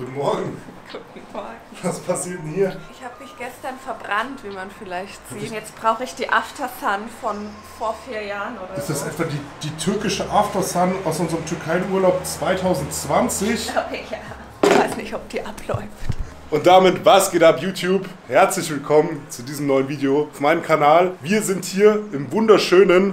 Guten Morgen. Guten Morgen. Was passiert denn hier? Ich habe mich gestern verbrannt, wie man vielleicht sieht. Jetzt brauche ich die Aftersun von vor 4 Jahren oder so. Ist das etwa die türkische Aftersun aus unserem Türkei-Urlaub 2020? Oh, ja. Ich weiß nicht, ob die abläuft. Und damit, was geht ab YouTube? Herzlich willkommen zu diesem neuen Video auf meinem Kanal. Wir sind hier im wunderschönen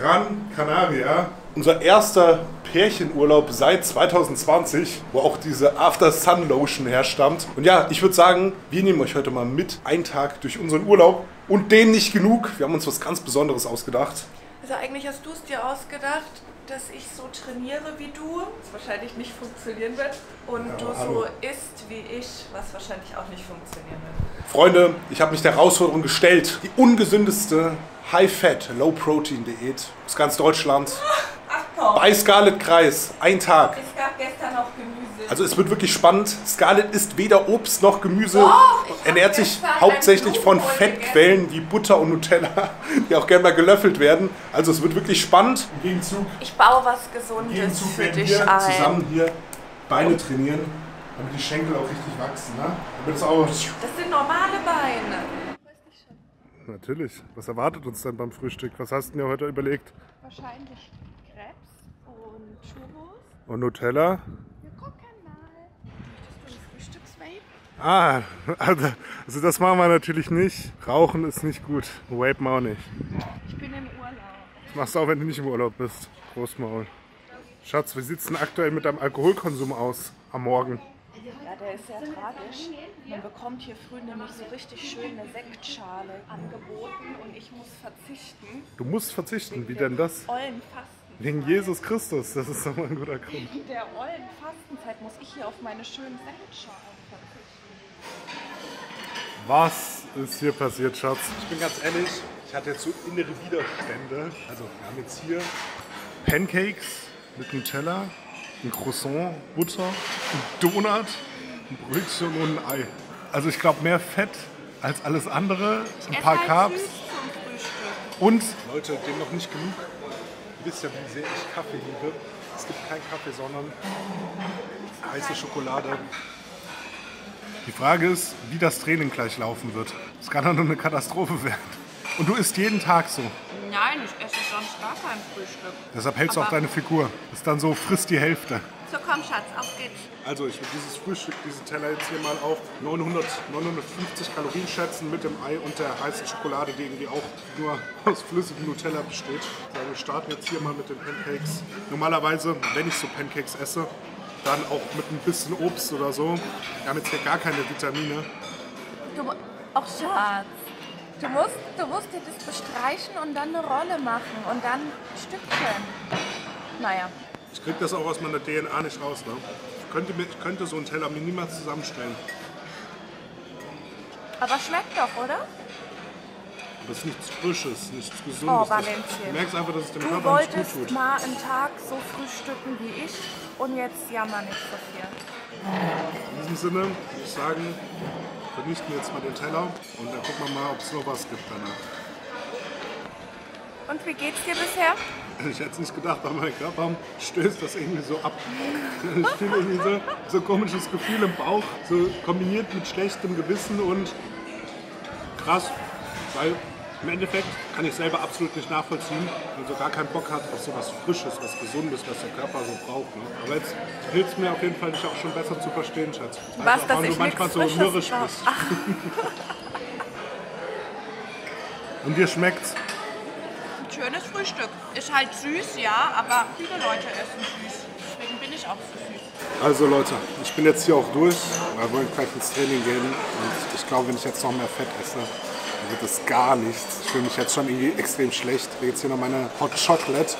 Gran Canaria. Unser erster Pärchenurlaub seit 2020, wo auch diese After-Sun-Lotion herstammt. Und ja, ich würde sagen, wir nehmen euch heute mal mit, einen Tag durch unseren Urlaub. Und dem nicht genug, wir haben uns was ganz Besonderes ausgedacht. Also eigentlich hast du es dir ausgedacht, dass ich so trainiere wie du, was wahrscheinlich nicht funktionieren wird. Und ja, du so isst wie ich, was wahrscheinlich auch nicht funktionieren wird. Freunde, ich habe mich der Herausforderung gestellt. Die ungesündeste High-Fat, Low-Protein-Diät aus ganz Deutschland. Bei Scarlett Kreis, ein Tag. Es gab gestern noch Gemüse. Also es wird wirklich spannend. Scarlett isst weder Obst noch Gemüse. Doch, ernährt sich hauptsächlich von Fettquellen wie Butter und Nutella, die auch gerne mal gelöffelt werden. Also es wird wirklich spannend. Im Gegenzug, ich baue was Gesundes für dich ein. Zusammen hier Beine trainieren, damit die Schenkel auch richtig wachsen. Ne? Das sind normale Beine. Natürlich. Was erwartet uns denn beim Frühstück? Was hast du dir heute überlegt? Wahrscheinlich Churros. Und Nutella? Wir gucken mal. Möchtest du ein Frühstücks-Vape? Ah, also das machen wir natürlich nicht. Rauchen ist nicht gut. Vape mal auch nicht. Ich bin im Urlaub. Das machst du auch, wenn du nicht im Urlaub bist. Großmaul. Schatz, wie sieht es denn aktuell mit deinem Alkoholkonsum aus am Morgen? Ja, der ist sehr tragisch. Man bekommt hier früh nämlich so richtig schöne Sektschale angeboten und ich muss verzichten. Du musst verzichten? Wie denn das? Ollen Fasten. Wegen Jesus Christus, das ist doch mal ein guter Grund. In der ollen Fastenzeit muss ich hier auf meine schönen Sektschalen verzichten. Was ist hier passiert, Schatz? Ich bin ganz ehrlich, ich hatte jetzt so innere Widerstände. Also wir haben jetzt hier Pancakes mit Nutella, ein Croissant, Butter, ein Donut, ein Brötchen und ein Ei. Also ich glaube mehr Fett als alles andere, ein paar Carbs. Und, Leute, dem noch nicht genug. Ihr wisst ja, wie sehr ich Kaffee liebe. Es gibt keinen Kaffee, sondern heiße Schokolade. Die Frage ist, wie das Training gleich laufen wird. Es kann ja nur eine Katastrophe werden. Und du isst jeden Tag so? Nein, ich esse sonst gar kein Frühstück. Deshalb hältst du auch deine Figur. Ist dann so, frisst die Hälfte. So, komm Schatz, auf geht's. Also ich würde dieses Frühstück, diesen Teller jetzt hier mal auf 950 Kalorien schätzen mit dem Ei und der heißen Schokolade, die irgendwie auch nur aus flüssigem Nutella besteht. Also wir starten jetzt hier mal mit den Pancakes. Normalerweise, wenn ich so Pancakes esse, dann auch mit ein bisschen Obst oder so. Wir haben jetzt hier gar keine Vitamine. Ach Schatz, du musst dir das bestreichen und dann eine Rolle machen und dann Stückchen. Naja. Ich krieg das auch aus meiner DNA nicht raus, ne? Ich könnte so einen Teller mir niemals zusammenstellen. Aber schmeckt doch, oder? Aber es ist nichts Frisches, nichts Gesundes. Oh, Valentin. Du merkst einfach, dass es dem Körper nicht gut tut. Du wolltest mal einen Tag so frühstücken wie ich und jetzt jammer nicht so viel. In diesem Sinne würde ich sagen, vernichten wir jetzt mal den Teller und dann gucken wir mal, ob es noch was gibt danach. Und wie geht's dir bisher? Ich hätte es nicht gedacht, aber mein Körper stößt das irgendwie so ab. Ich fühle irgendwie so ein komisches Gefühl im Bauch, so kombiniert mit schlechtem Gewissen und krass, weil im Endeffekt kann ich selber absolut nicht nachvollziehen, wenn man so gar keinen Bock hat auf so was Frisches, was Gesundes, was der Körper so braucht. Ne? Aber jetzt hilft es mir auf jeden Fall, dich auch schon besser zu verstehen, Schatz. Was, dass ich manchmal so mürrisch bist. Und dir schmeckt's? Schönes Frühstück. Ist halt süß, ja, aber viele Leute essen süß. Deswegen bin ich auch so süß. Also Leute, ich bin jetzt hier auch durch. Wir wollen gleich ins Training gehen. Und ich glaube, wenn ich jetzt noch mehr Fett esse, dann wird das gar nichts. Ich fühle mich jetzt schon irgendwie extrem schlecht. Ich habe jetzt hier noch meine Hot Chocolate.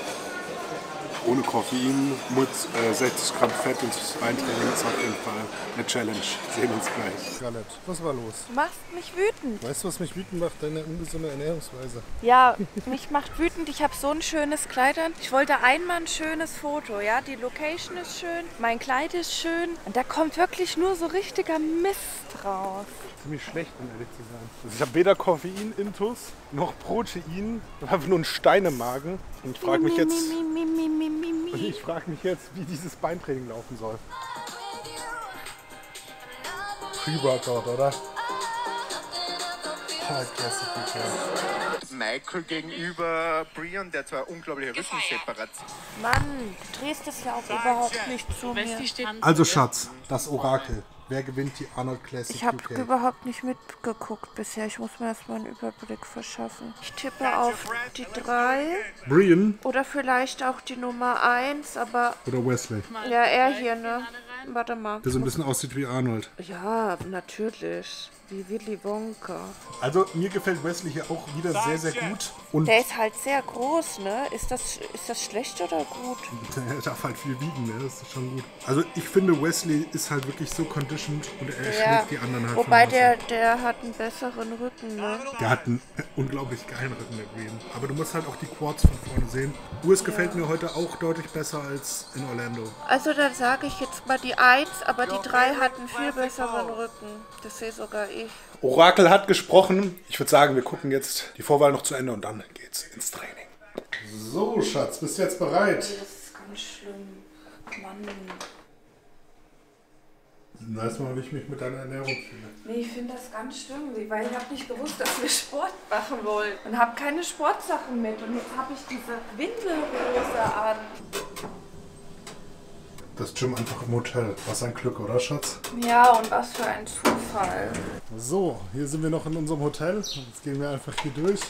Ohne Koffein, mit 60 Gramm Fett und Beintraining ist auf jeden Fall eine Challenge. Sehen uns gleich. Scarlett, was war los? Du machst mich wütend. Weißt du, was mich wütend macht? Deine ungesunde Ernährungsweise. Ja, mich macht wütend. Ich habe so ein schönes Kleid an. Ich wollte einmal ein schönes Foto. Ja, die Location ist schön, mein Kleid ist schön. Und da kommt wirklich nur so richtiger Mist raus. Ziemlich schlecht, um ehrlich zu sein. Also ich habe weder Koffein, Intus, noch Protein. Ich habe nur einen Stein im Magen. Und ich frage mich jetzt... Ich frage mich jetzt, wie dieses Beintraining laufen soll. Pre-Workout, oder? Michael gegenüber Brian, der zwar unglaubliche Rückenseparat. Mann, du drehst das ja auch überhaupt nicht zu mir. Also Schatz, das Orakel. Wer gewinnt die Arnold Classic? Ich habe überhaupt nicht mitgeguckt bisher. Ich muss mir erstmal einen Überblick verschaffen. Ich tippe auf die 3. Brian. Oder vielleicht auch die Nummer 1, aber... Oder Wesley. Ja, er hier, ne? Warte mal. Der so ein bisschen aussieht wie Arnold. Ja, natürlich. Wie Willy Wonka. Also mir gefällt Wesley hier auch wieder sehr, sehr gut. Und der ist halt sehr groß, ne? Ist das schlecht oder gut? Er darf halt viel wiegen, ne? Das ist schon gut. Also ich finde, Wesley ist halt wirklich so conditioned und er schlägt die anderen halt. Wobei der hat einen besseren Rücken, ne? Der hat einen unglaublich geilen Rücken, der Green. Aber du musst halt auch die Quads von vorne sehen. US gefällt mir heute auch deutlich besser als in Orlando. Also dann sage ich jetzt mal die 1, aber die 3 hat einen viel besseren Rücken. Das sehe sogar ich. Orakel hat gesprochen. Ich würde sagen, wir gucken jetzt die Vorwahl noch zu Ende und dann geht's ins Training. So, Schatz, bist du jetzt bereit? Das ist ganz schlimm. Mann. Na, erstmal, wie ich mich mit deiner Ernährung fühle. Nee, ich finde das ganz schlimm, weil ich habe nicht gewusst, dass wir Sport machen wollen. Und habe keine Sportsachen mit. Und jetzt habe ich diese Windelhose an. Das Gym einfach im Hotel. Was ein Glück, oder Schatz? Ja, und was für ein Zufall. So, hier sind wir noch in unserem Hotel. Jetzt gehen wir einfach hier durch.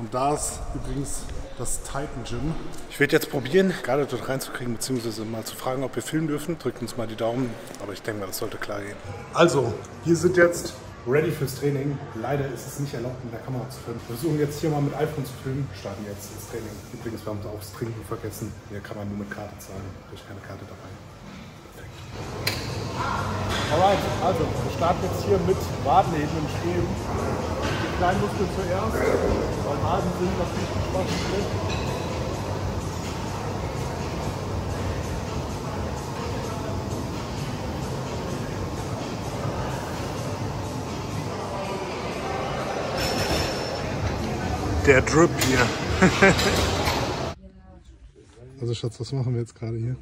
Und da ist übrigens das Titan Gym. Ich werde jetzt probieren, gerade dort reinzukriegen, beziehungsweise mal zu fragen, ob wir filmen dürfen. Drückt uns mal die Daumen, aber ich denke mal, das sollte klar gehen. Also, hier sind jetzt... Ready fürs Training. Leider ist es nicht erlaubt, mit der Kamera zu filmen. Wir versuchen jetzt hier mal mit iPhone zu filmen. Starten jetzt ins Training. Übrigens, wir haben es auch das Trinken vergessen. Hier kann man nur mit Karte zahlen. Da ist keine Karte dabei. Perfekt. Alright, also wir starten jetzt hier mit Wadenheben und Streben. Die kleinen Muskeln zuerst, weil Waden sind natürlich geschlossen drin. Der Drip hier. Also Schatz, was machen wir jetzt gerade hier?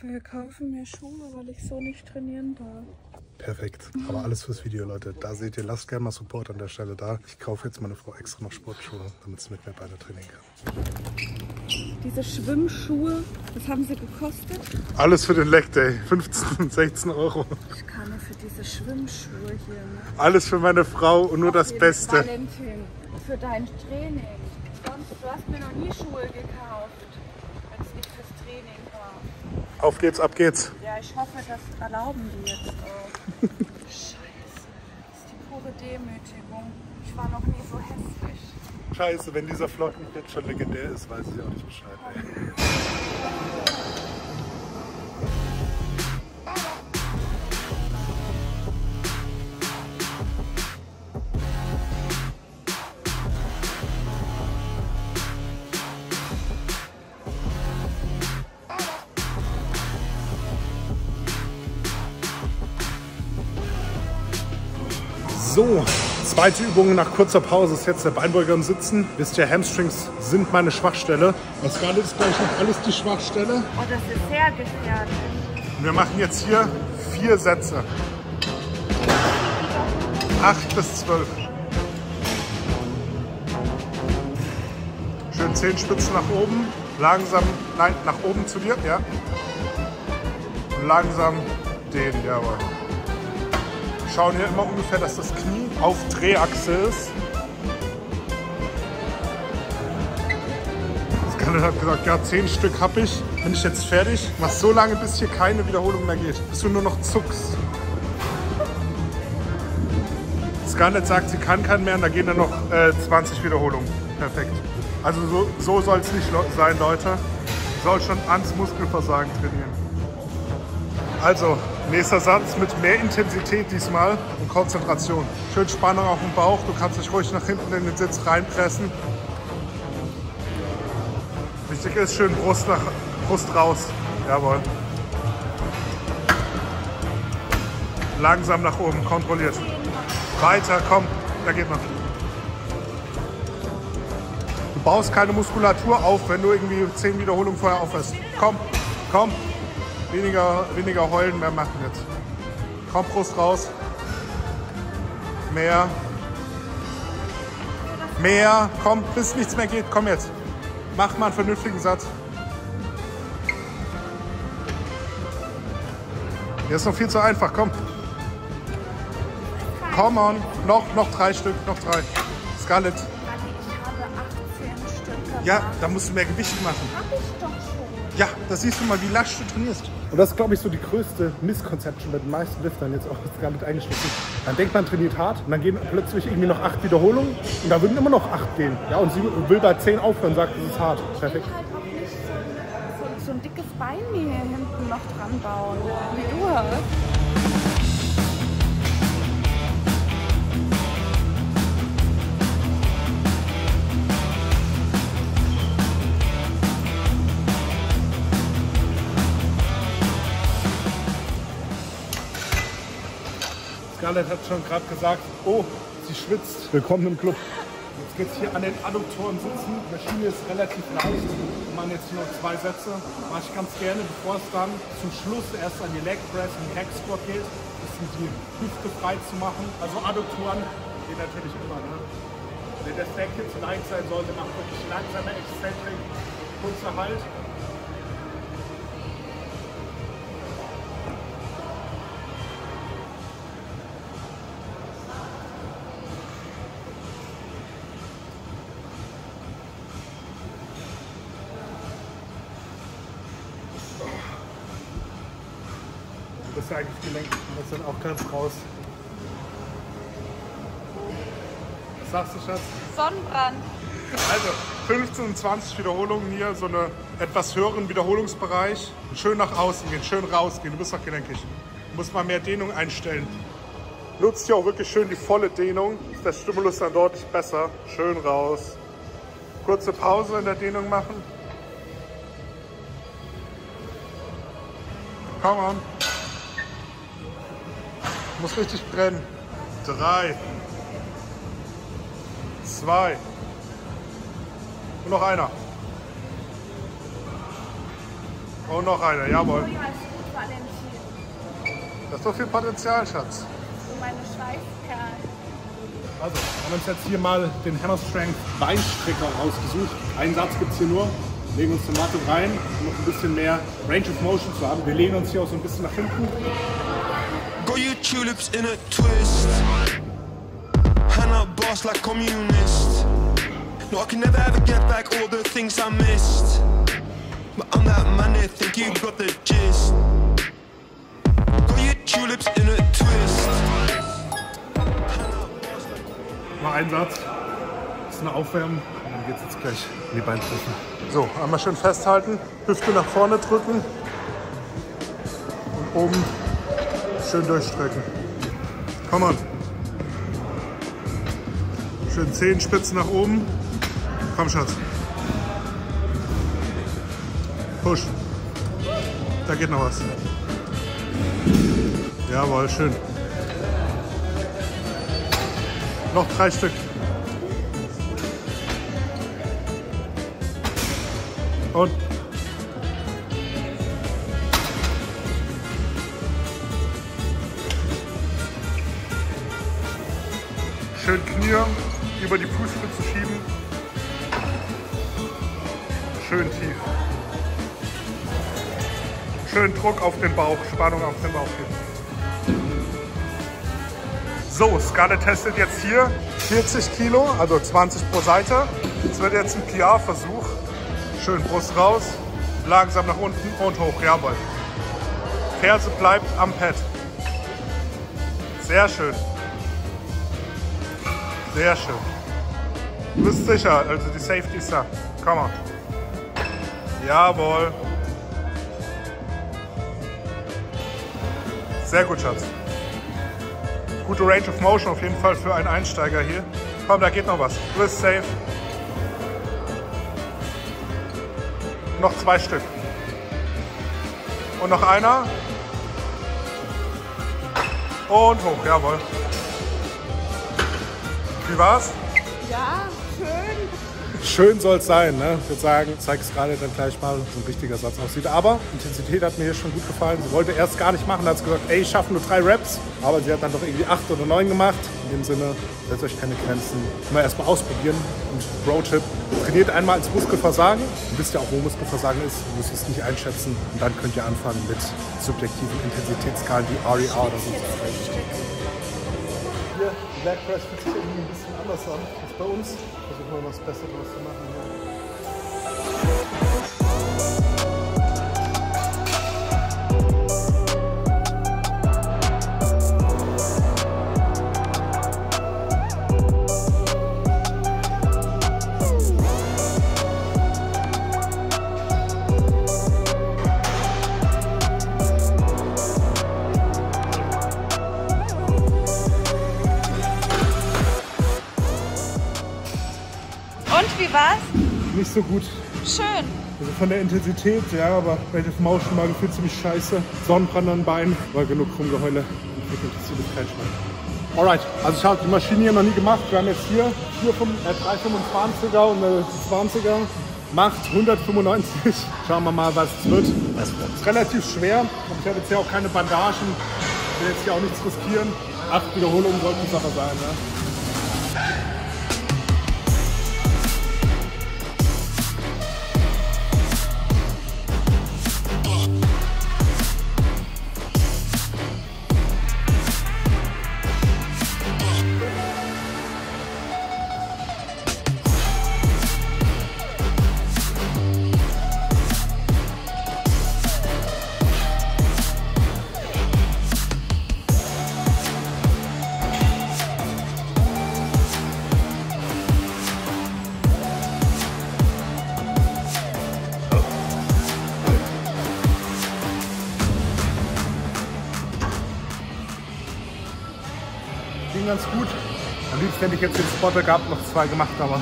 Wir kaufen mir Schuhe, weil ich so nicht trainieren darf. Perfekt. Aber alles fürs Video, Leute. Da seht ihr, lasst gerne mal Support an der Stelle da. Ich kaufe jetzt meine Frau extra noch Sportschuhe, damit sie mit mir beide trainieren kann. Diese Schwimmschuhe, was haben sie gekostet? Alles für den Leg Day. 15, 16 Euro. Ich kann für diese Schwimmschuhe hier. Ne? Alles für meine Frau und nur das Beste. Valentin. Für dein Training. Sonst, du hast mir noch nie Schuhe gekauft, wenn es nicht fürs Training war. Auf geht's, ab geht's. Ja, ich hoffe, das erlauben die jetzt auch. Scheiße, das ist die pure Demütigung. Ich war noch nie so hässlich. Scheiße, wenn dieser Vlog nicht jetzt schon legendär ist, weiß ich auch nicht Bescheid. Okay. So, zweite Übung nach kurzer Pause ist jetzt der Beinbeuger im Sitzen. Wisst ihr, Hamstrings sind meine Schwachstelle. Was gerade ist gleich noch alles die Schwachstelle. Oh, das ist sehr gefährlich. Und wir machen jetzt hier 4 Sätze. 8 bis 12. Schön Zehenspitzen nach oben. Langsam, nein, nach oben zu dir, ja. Und langsam den, jawohl. Wir schauen hier immer ungefähr, dass das Knie auf Drehachse ist. Scarlett hat gesagt, ja, 10 Stück habe ich. Bin ich jetzt fertig? Mach so lange, bis hier keine Wiederholung mehr geht. Bis du nur noch zuckst. Scarlett sagt, sie kann keinen mehr und da gehen dann noch 20 Wiederholungen. Perfekt. Also so soll es nicht sein, Leute. Soll schon ans Muskelversagen trainieren. Also, nächster Satz mit mehr Intensität diesmal und Konzentration. Schön Spannung auf dem Bauch. Du kannst dich ruhig nach hinten in den Sitz reinpressen. Wichtig ist, schön Brust raus. Jawohl. Langsam nach oben, kontrolliert. Weiter, komm, da geht man. Du baust keine Muskulatur auf, wenn du irgendwie 10 Wiederholungen vorher aufhörst. Komm, komm. Weniger heulen, mehr machen jetzt. Komm, Brust raus. Mehr. Mehr. Komm, bis nichts mehr geht. Komm jetzt. Mach mal einen vernünftigen Satz. Der ist noch viel zu einfach. Komm. Komm on. Noch drei Stück. Noch drei. Scarlett. Ich habe 18 Stück gemacht. Ja, da musst du mehr Gewicht machen. Hab ich doch schon. Ja, da siehst du mal, wie lasch du trainierst. Und das ist, glaube ich, so die größte Misconception bei den meisten Liftern, jetzt auch gar nicht eingeschlossen. Dann denkt man, trainiert hart und dann gehen plötzlich irgendwie noch 8 Wiederholungen und da würden immer noch 8 gehen. Ja, und sie will bei 10 aufhören und sagt, das ist hart. Perfekt. Ich will halt auch nicht so ein dickes Bein mir hier hinten noch dran bauen, wie du hast. Scarlett hat schon gerade gesagt, oh, sie schwitzt. Willkommen im Club. Jetzt geht es hier an den Adduktoren sitzen. Die Maschine ist relativ leicht. Wir machen jetzt nur 2 Sätze. Mache ich ganz gerne, bevor es dann zum Schluss erst an die Leg Press und die Hack Squat geht, ist die Hüfte frei zu machen. Also Adduktoren geht natürlich immer. Ne? Wenn der Stack jetzt leicht sein sollte, macht wirklich langsamer Eccentric, kurzer Halt. Das ist eigentlich gelenkt, das ist dann auch ganz raus. Was sagst du, Schatz? Sonnenbrand. Also 15 und 20 Wiederholungen hier, so einen etwas höheren Wiederholungsbereich. Schön nach außen gehen, schön rausgehen, du bist doch gelenkig. Du musst mal mehr Dehnung einstellen. Nutzt hier auch wirklich schön die volle Dehnung, ist der Stimulus dann deutlich besser. Schön raus. Kurze Pause in der Dehnung machen. Komm on. Muss richtig brennen. 3, 2 und noch einer. Und noch einer, jawohl. Das ist doch viel Potenzial, Schatz. Meine Schweißperlen. Also, wir haben uns jetzt hier mal den Hammer Strength Beinstrecker rausgesucht. Einen Satz gibt es hier nur. Legen uns eine Matte rein, um noch ein bisschen mehr Range of Motion zu haben. Wir lehnen uns hier auch so ein bisschen nach hinten. Tulips in a twist. Hannah boss like communist. No, I can never ever get back all the things I missed. But I'm that man that think you got the gist. Got your tulips in a twist. Mal einen Satz. Das ist eine Aufwärmung. Und dann geht's jetzt gleich in die Beinpresse. So, einmal schön festhalten. Hüfte nach vorne drücken. Und oben. Schön durchstrecken. Komm on. Schön Zehenspitzen nach oben. Komm, Schatz. Push. Da geht noch was. Jawohl, schön. Noch 3 Stück. Und. Schön Knie über die Fußspitze schieben. Schön tief. Schön Druck auf den Bauch, Spannung auf den Bauch geben. So, Scarlett testet jetzt hier 40 Kilo, also 20 pro Seite. Das wird jetzt ein PR-Versuch. Schön Brust raus, langsam nach unten und hoch. Jawohl. Ferse bleibt am Pad. Sehr schön. Sehr schön. Du bist sicher, also die Safety ist da. Komm mal. Jawohl. Sehr gut, Schatz. Gute Range of Motion auf jeden Fall für einen Einsteiger hier. Komm, da geht noch was. Du bist safe. Noch 2 Stück. Und noch einer. Und hoch, jawohl. Wie war's? Ja, schön. Schön soll es sein, ne? Ich würde sagen, zeig Scarlett dann gleich mal, so ein wichtiger Satz aussieht. Aber Intensität hat mir hier schon gut gefallen. Sie wollte erst gar nicht machen, hat sie gesagt, ey, ich schaffe nur 3 Reps. Aber sie hat dann doch irgendwie 8 oder 9 gemacht. In dem Sinne, setzt euch keine Grenzen. Immer erstmal ausprobieren. Und Roadtrip, trainiert einmal als Muskelversagen. Ihr wisst ja auch, wo Muskelversagen ist. Ihr müsst es nicht einschätzen. Und dann könnt ihr anfangen mit subjektiven Intensitätsskalen wie RER oder so. Hier, Black Press fühlt sich irgendwie ein bisschen anders an als bei uns. Versuchen wir mal das Beste draus zu machen. Wie war's? Nicht so gut. Schön. Also von der Intensität, ja, aber relativ Motion war gefühlt ziemlich scheiße. Sonnenbrand an den Beinen, war genug Rumgeheule. Und wirklich, das ist kein Spaß. Alright, also ich habe die Maschine hier noch nie gemacht. Wir haben jetzt hier 325er und eine 20er. Macht 195. Schauen wir mal, was es wird. Das ist relativ schwer. Ich habe jetzt hier auch keine Bandagen. Ich will jetzt hier auch nichts riskieren. 8 Wiederholungen sollten es aber sein, ne? Ging ganz gut. Am liebsten hätte ich jetzt den Spotter gehabt, noch 2 gemacht, aber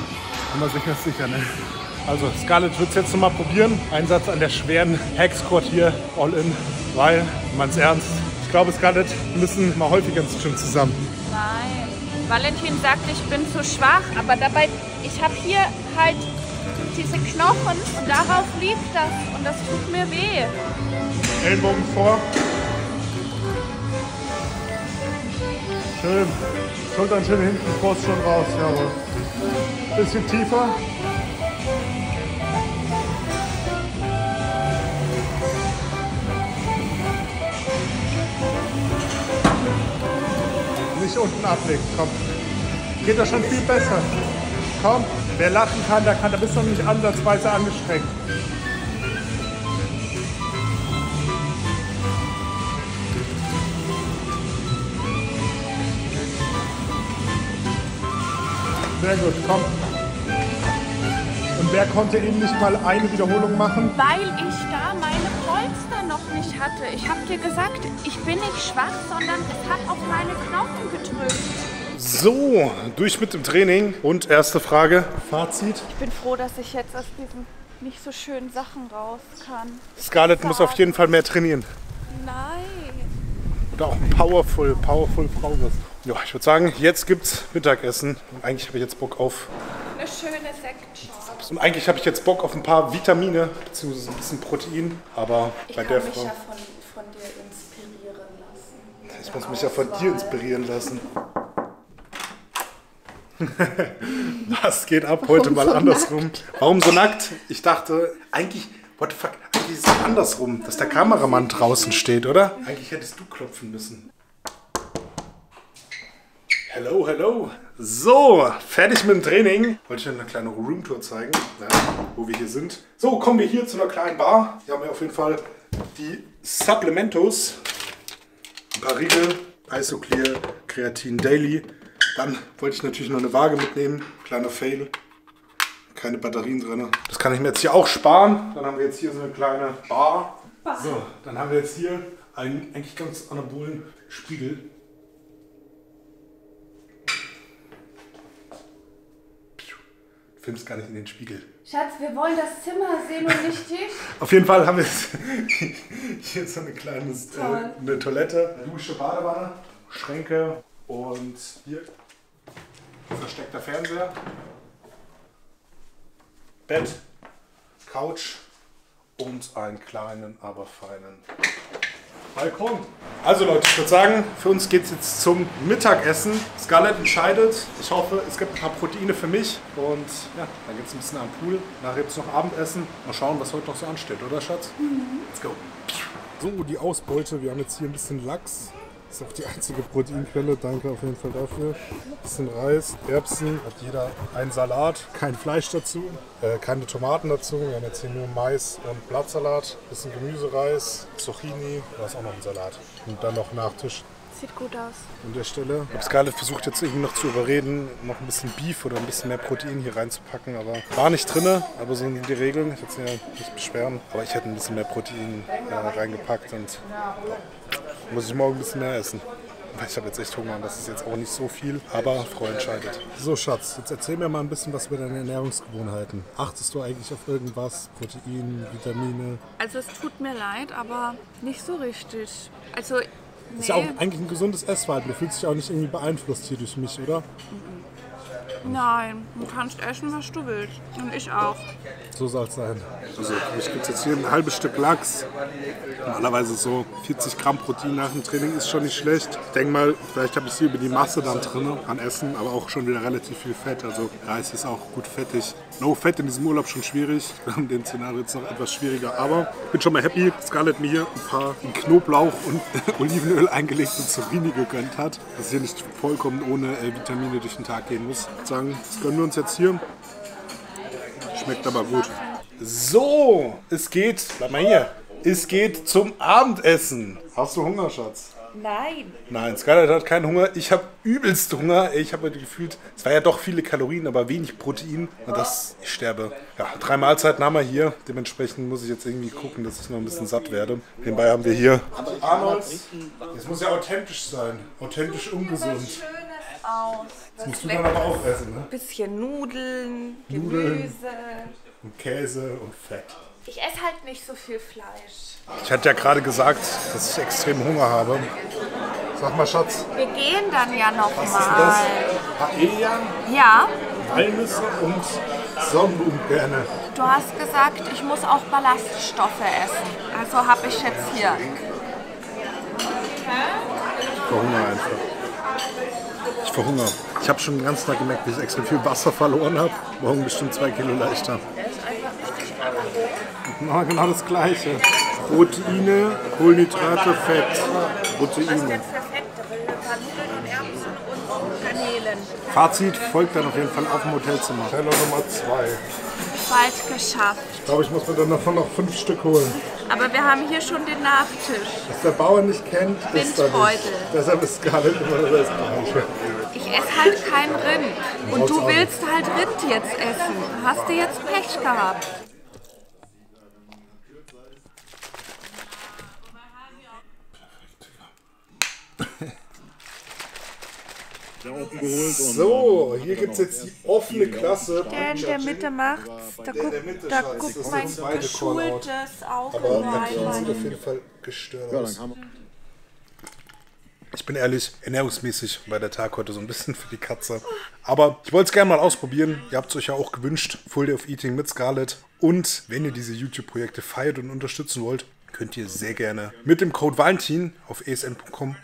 immer sicher, ne? Also Scarlett wird es jetzt nochmal probieren. Einsatz an der schweren Hack-Squat hier, all in, weil, man's ernst, ich glaube, Scarlett, wir müssen mal häufiger ins Gym zusammen. Nein, Valentin sagt, ich bin zu schwach, aber dabei, ich habe hier halt diese Knochen und darauf liegt das und das tut mir weh. Ellenbogen vor. Schön. Schultern schön hinten, Brust schon raus. Jawohl. Bisschen tiefer. Nicht unten ablegen, komm. Geht das schon viel besser. Komm, wer lachen kann, der kann. Da bist du noch nicht ansatzweise angestrengt. Sehr gut, komm. Und wer konnte eben nicht mal eine Wiederholung machen? Weil ich da meine Polster noch nicht hatte. Ich habe dir gesagt, ich bin nicht schwach, sondern es hat auf meine Knochen gedrückt. So, durch mit dem Training. Und erste Frage, Fazit. Ich bin froh, dass ich jetzt aus diesen nicht so schönen Sachen raus kann. Scarlett muss auf jeden Fall mehr trainieren. Nein. Oder auch powerful Frau bist. Ja, ich würde sagen, jetzt gibt's Mittagessen. Und eigentlich habe ich jetzt Bock auf eine schöne Sektschorle. Und eigentlich habe ich jetzt Bock auf ein paar Vitamine bzw. ein bisschen Protein. Aber ich bei der Frau. Ich kann mich ja von dir inspirieren lassen. Ich muss mich ja von dir inspirieren lassen. Das geht ab heute mal andersrum. Warum so nackt? Ich dachte, eigentlich, what the fuck, eigentlich ist es andersrum, dass der Kameramann draußen steht, oder? Eigentlich hättest du klopfen müssen. Hello, hello. So, fertig mit dem Training. Wollte ich euch eine kleine Roomtour zeigen, wo wir hier sind. So, kommen wir hier zu einer kleinen Bar. Hier haben wir auf jeden Fall die Supplementos. Ein paar Riegel, Isoclear, Kreatin Daily. Dann wollte ich natürlich noch eine Waage mitnehmen. Kleiner Fail. Keine Batterien drin. Das kann ich mir jetzt hier auch sparen. Dann haben wir jetzt hier so eine kleine Bar. So, dann haben wir jetzt hier einen eigentlich ganz anabolen Spiegel. Du filmst gar nicht in den Spiegel. Schatz, wir wollen das Zimmer sehen und nicht dich. Auf jeden Fall haben wir jetzt hier so eine kleine eine Toilette, eine Dusche, Badewanne, Schränke und hier versteckter Fernseher. Bett, Couch und einen kleinen, aber feinen Balkon. Also Leute, ich würde sagen, für uns geht es jetzt zum Mittagessen. Scarlett entscheidet. Ich hoffe, es gibt ein paar Proteine für mich. Und ja, dann geht es ein bisschen am Pool. Nachher gibt es noch Abendessen. Mal schauen, was heute noch so ansteht, oder Schatz? Let's go. So, die Ausbeute. Wir haben jetzt hier ein bisschen Lachs. Das ist auch die einzige Proteinquelle. Danke auf jeden Fall dafür. Ein bisschen Reis, Erbsen. Hat jeder einen Salat. Kein Fleisch dazu. Keine Tomaten dazu. Wir haben jetzt hier nur Mais und Blattsalat. Ein bisschen Gemüse, Reis, Zucchini. Da ist auch noch ein Salat. Und dann noch Nachtisch. Sieht gut aus. An der Stelle. Ich habe Scarlett versucht jetzt irgendwie noch zu überreden, noch ein bisschen Beef oder ein bisschen mehr Protein hier reinzupacken, aber war nicht drin, aber so sind die Regeln. Ich will jetzt nicht beschweren, aber ich hätte ein bisschen mehr Protein reingepackt und muss ich morgen ein bisschen mehr essen. Ich habe jetzt echt Hunger und das ist jetzt auch nicht so viel, aber Frau entscheidet. So Schatz, jetzt erzähl mir mal ein bisschen was über deine Ernährungsgewohnheiten. Achtest du eigentlich auf irgendwas? Protein, Vitamine? Also es tut mir leid, aber nicht so richtig. Also nee. Ist ja auch eigentlich ein gesundes Essverhalten. Du fühlst dich auch nicht irgendwie beeinflusst hier durch mich, oder? Nein, du kannst essen, was du willst. Und ich auch. So soll es sein. Also, ich gebe jetzt hier ein halbes Stück Lachs. Normalerweise so 40 Gramm Protein nach dem Training ist schon nicht schlecht. Ich denke mal, vielleicht habe ich hier über die Masse dann drin an Essen, aber auch schon wieder relativ viel Fett. Also Reis ist auch gut fettig. No Fett in diesem Urlaub schon schwierig. Wir haben den Szenario jetzt noch etwas schwieriger, aber ich bin schon mal happy. Scarlett mir hier ein paar Knoblauch und Olivenöl eingelegte Zucchini gegönnt hat, dass hier nicht vollkommen ohne Vitamine durch den Tag gehen muss. Sagen, das gönnen wir uns jetzt hier. Schmeckt aber gut. So, es geht, bleib mal hier, es geht zum Abendessen. Hast du Hunger, Schatz? Nein. Nein, Scarlett hat keinen Hunger. Ich habe übelst Hunger. Ich habe gefühlt, es war ja doch viele Kalorien, aber wenig Protein. Und das, ich sterbe. Ja, 3 Mahlzeiten haben wir hier. Dementsprechend muss ich jetzt irgendwie gucken, dass ich noch ein bisschen satt werde. Nebenbei haben wir hier Arnold. Das muss ja authentisch sein. Authentisch ungesund. Das musst du dann aber auch essen, ne? Ein bisschen Nudeln, Gemüse. Und Käse und Fett. Ich esse halt nicht so viel Fleisch. Ich hatte ja gerade gesagt, dass ich extrem Hunger habe. Sag mal, Schatz. Wir gehen dann ja noch was mal. Was ist das? Paella? Ja. Walnüsse und Sonnenblumenkerne. Du hast gesagt, ich muss auch Ballaststoffe essen. Also habe ich jetzt hier. Ich verhungere einfach. Ich verhungere. Ich habe schon den ganzen Tag gemerkt, dass ich extrem viel Wasser verloren habe. Morgen bestimmt 2 Kilo leichter. Na, genau das Gleiche. Proteine, Kohlenhydrate, Fett. Proteine. Was ist denn für Fett drin? Ein paar Nudeln und Erbsen und Garnelen. Fazit folgt dann auf jeden Fall auf dem Hotelzimmer. Teller Nummer 2. Bald geschafft. Ich glaube, ich muss mir dann davon noch 5 Stück holen. Aber wir haben hier schon den Nachtisch. Was der Bauer nicht kennt, ist er nicht. Deshalb ist Scarlett immer das Gleiche. Ich esse halt kein Rind. Und du willst halt Rind jetzt essen. Hast du jetzt Pech gehabt? So, hier gibt es jetzt die offene Klasse. Der in der Mitte macht's, da guckt mein geschultes Auge rein. Aber sieht auf jeden Fall gestört aus. Ich bin ehrlich, ernährungsmäßig war der Tag heute so ein bisschen für die Katze. Aber ich wollte es gerne mal ausprobieren. Ihr habt es euch ja auch gewünscht. Full Day of Eating mit Scarlett. Und wenn ihr diese YouTube-Projekte feiert und unterstützen wollt, könnt ihr sehr gerne mit dem Code Valentin auf esn.com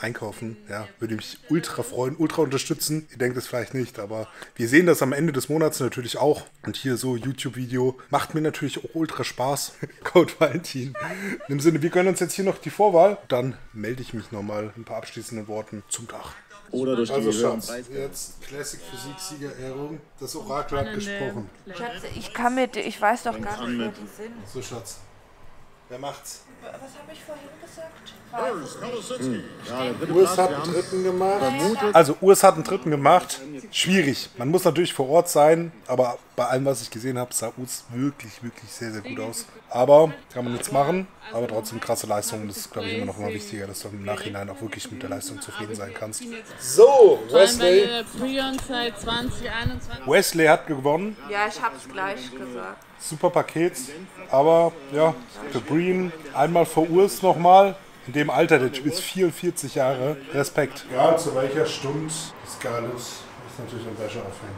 einkaufen. Ja, würde mich ultra freuen, ultra unterstützen. Ihr denkt es vielleicht nicht, aber wir sehen das am Ende des Monats natürlich auch. Und hier so YouTube-Video macht mir natürlich auch ultra Spaß. Code Valentin. In dem Sinne, wir gönnen uns jetzt hier noch die Vorwahl. Dann melde ich mich nochmal mit ein paar abschließenden Worten zum Tag. Oder durch die also Schatz, jetzt Classic Physik-Siegerehrung, das Orakel hat gesprochen. Schatz, ich weiß doch gar nicht, wer die sind. So Schatz. Wer macht's? Was habe ich vorhin gesagt? Urs hat einen Dritten gemacht. Also Urs hat einen Dritten gemacht. Schwierig. Man muss natürlich vor Ort sein, aber bei allem, was ich gesehen habe, sah Urs wirklich, wirklich sehr, sehr gut aus. Aber kann man nichts machen. Aber trotzdem krasse Leistung. Das ist, glaube ich, immer noch mal wichtiger, dass du im Nachhinein auch wirklich mit der Leistung zufrieden sein kannst. So, Wesley. Wesley hat gewonnen. Ja, ich habe es gleich gesagt. Super Paket, aber ja, für Breen einmal vor Urs nochmal. In dem Alter, der Typ ist 44 Jahre. Respekt. Ja, zu welcher Stunde Scarlett ist natürlich ein Wäsche aufhängen.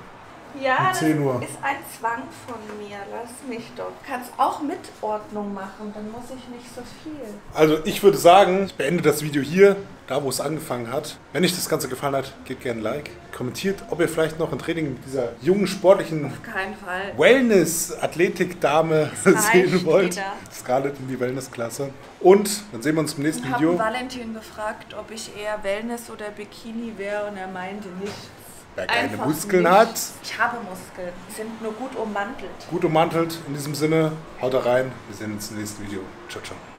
Ja, um 10 Uhr. Das ist ein Zwang von mir. Lass mich doch. Du kannst auch mit Ordnung machen, dann muss ich nicht so viel. Also ich würde sagen, ich beende das Video hier, da wo es angefangen hat. Wenn euch das Ganze gefallen hat, gebt gerne ein Like. Kommentiert, ob ihr vielleicht noch ein Training mit dieser jungen, sportlichen Wellness-Athletik-Dame sehen wollt. Wieder. Scarlett in die Wellness-Klasse. Und dann sehen wir uns im nächsten Video. Ich habe Valentin gefragt, ob ich eher Wellness oder Bikini wäre und er meinte nicht. Wer keine Muskeln hat. Ich habe Muskeln. Die sind nur gut ummantelt. Gut ummantelt. In diesem Sinne, haut rein. Wir sehen uns im nächsten Video. Ciao, ciao.